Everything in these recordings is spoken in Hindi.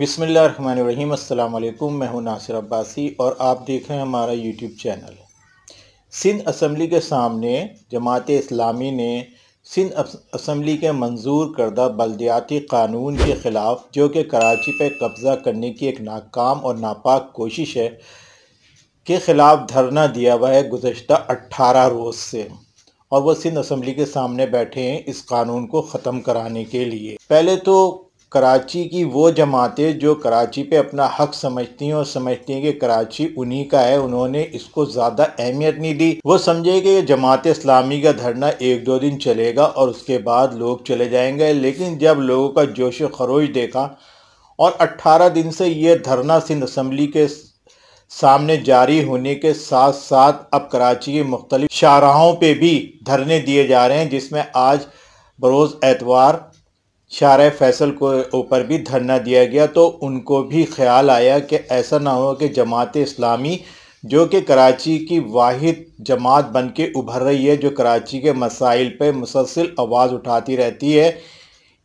बिस्मिल्लाहिर्रहमानिर्रहीम। अस्सलाम वालेकुम। मैं हूं नासिर अब्बासी और आप देख रहे हैं हमारा यूट्यूब चैनल। सिंध असम्बली के सामने जमात इस्लामी ने सिंध असम्बली के मंजूर करदा बलदियाती कानून के ख़िलाफ़, जो कि कराची पर कब्ज़ा करने की एक नाकाम और नापाक कोशिश है, के ख़िलाफ़ धरना दिया हुआ है गुज़श्ता 18 रोज़ से, और वह सिंध असम्बली के सामने बैठे हैं इस कानून को ख़त्म कराने के लिए। पहले तो कराची की वो जमातें जो कराची पे अपना हक समझती हैं और समझती हैं कि कराची उन्हीं का है, उन्होंने इसको ज़्यादा अहमियत नहीं दी। वो समझे कि जमात इस्लामी का धरना एक दो दिन चलेगा और उसके बाद लोग चले जाएंगे। लेकिन जब लोगों का जोश खरोश देखा और 18 दिन से ये धरना सिंध असम्बली के सामने जारी होने के साथ साथ अब कराची के मुख्तलिफ शाहराहों पर भी धरने दिए जा रहे हैं, जिसमें आज बरोज़ एतवार शारे फैसल को ऊपर भी धरना दिया गया। तो उनको भी ख्याल आया कि ऐसा ना हो कि जमात इस्लामी, जो कि कराची की वाहिद जमात बन के उभर रही है, जो कराची के मसाइल पर मुसलसल आवाज़ उठाती रहती है,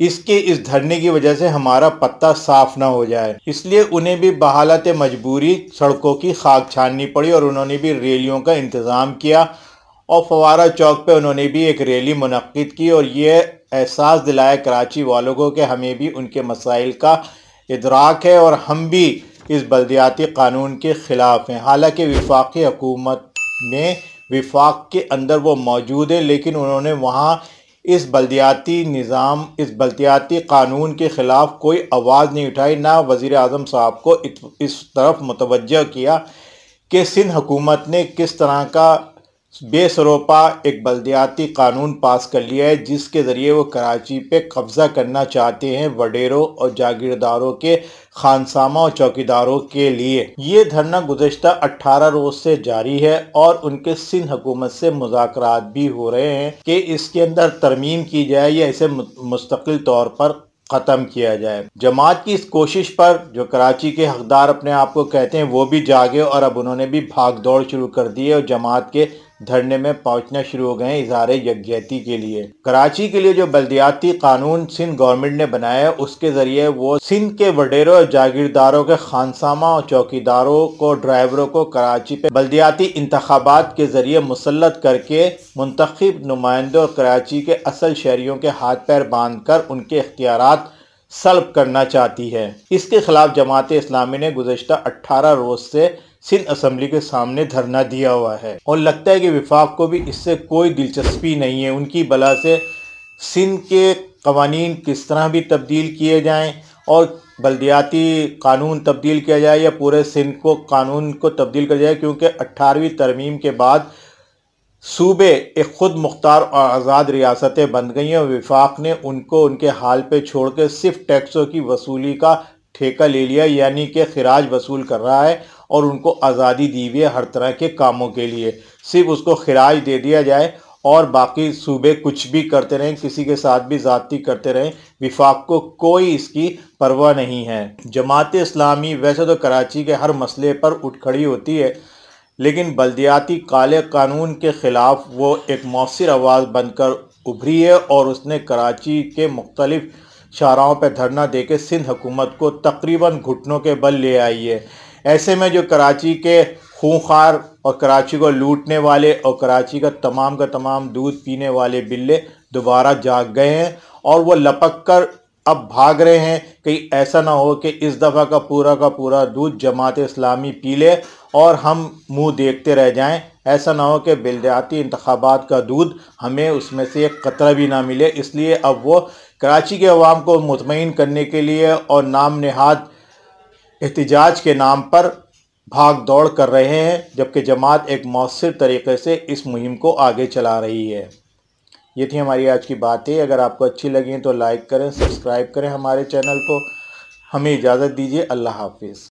इसके इस धरने की वजह से हमारा पत्ता साफ़ ना हो जाए। इसलिए उन्हें भी बहालत मजबूरी सड़कों की खाक छाननी पड़ी और उन्होंने भी रैलियों का इंतज़ाम किया और फवारा चौक पे उन्होंने भी एक रैली मुनक़्क़िद की और ये एहसास दिलाया कराची वालों को कि हमें भी उनके मसाइल का इदराक है और हम भी इस बलदियाती कानून के ख़िलाफ़ हैं। हालांकि विफाकी हुकूमत में विफाक के अंदर वो मौजूद है, लेकिन उन्होंने वहाँ इस बलदियाती निज़ाम, इस बलदियाती कानून के ख़िलाफ़ कोई आवाज़ नहीं उठाई, ना वज़ीर आज़म साहब को इस तरफ मुतवज्जह किया कि सिंध हुकूमत ने किस तरह का बेसरोपा एक बलदियाती कानून पास कर लिया है, जिसके ज़रिए वो कराची पे कब्ज़ा करना चाहते हैं वडेरों और जागीरदारों के, खानसामा और चौकीदारों के लिए। ये धरना गुज़श्ता 18 रोज़ से जारी है और उनके सिंध हुकूमत से मुज़ाकरात भी हो रहे हैं कि इसके अंदर तरमीम की जाए या इसे मुस्तकिल तौर पर ख़त्म किया जाए। जमात की इस कोशिश पर जो कराची के हकदार अपने आप को कहते हैं वो भी जागे और अब उन्होंने भी भाग दौड़ शुरू कर दी है और जमात के धरने में पहुंचना शुरू हो गए हैं इजहार यकजहती के लिए। कराची के लिए जो बलदियाती कानून सिंध गवर्नमेंट ने बनाया, उसके ज़रिए वो सिंध के वडेरों और जागीरदारों के खानसामा और चौकीदारों को, ड्राइवरों को कराची पे बलदियाती इंतखाबात के ज़रिए मुसलत करके मुंतखब नुमाइंदों और कराची के असल शहरियों के हाथ पैर बांध कर उनके इख्तियारात सल्ब करना चाहती है। इसके खिलाफ जमात इस्लामी ने गुज़श्ता 18 रोज़ से सिंध असम्बली के सामने धरना दिया हुआ है और लगता है कि विफाक को भी इससे कोई दिलचस्पी नहीं है। उनकी बला से सिंध के कवानीन किस तरह भी तब्दील किए जाएं और बलदियाती कानून तब्दील किया जाए या पूरे सिंध को कानून को तब्दील किया जाए, क्योंकि 18वीं तरमीम के बाद सूबे एक ख़ुद मुख्तार और आज़ाद रियासतें बन गई हैं और विफाक ने उनको उनके हाल पे छोड़ के सिर्फ टैक्सों की वसूली का ठेका ले लिया, यानी कि खिराज वसूल कर रहा है और उनको आज़ादी दी हुई है हर तरह के कामों के लिए। सिर्फ उसको खिराज दे दिया जाए और बाकी सूबे कुछ भी करते रहें, किसी के साथ भी ज़्यादती करते रहें। विफाक को कोई इसकी परवाह नहीं है। जमात इस्लामी वैसे तो कराची के हर मसले पर उठ खड़ी होती है, लेकिन बलदियाती काले कानून के ख़िलाफ़ वो एक मौसिर आवाज़ बनकर उभरी है और उसने कराची के मुख्तलिफ शाहराहों पर धरना देके सिंध हुकूमत को तकरीबन घुटनों के बल ले आई है। ऐसे में जो कराची के खूंखार और कराची को लूटने वाले और कराची का तमाम दूध पीने वाले बिल्ले दोबारा जाग गए हैं और वो लपक कर अब भाग रहे हैं कहीं ऐसा ना हो कि इस दफ़ा का पूरा दूध जमात इस्लामी पी ले और हम मुंह देखते रह जाएं। ऐसा ना हो कि बलदियाती इंतखाबात का दूध हमें उसमें से एक कतरा भी ना मिले। इसलिए अब वो कराची के अवाम को मुतमईन करने के लिए और नाम नहाद एहतिजाज के नाम पर भाग दौड़ कर रहे हैं, जबकि जमात एक मौसर तरीके से इस मुहिम को आगे चला रही है। ये थी हमारी आज की बातें। अगर आपको अच्छी लगी तो लाइक करें, सब्सक्राइब करें हमारे चैनल को। हमें इजाज़त दीजिए। अल्लाह हाफिज़।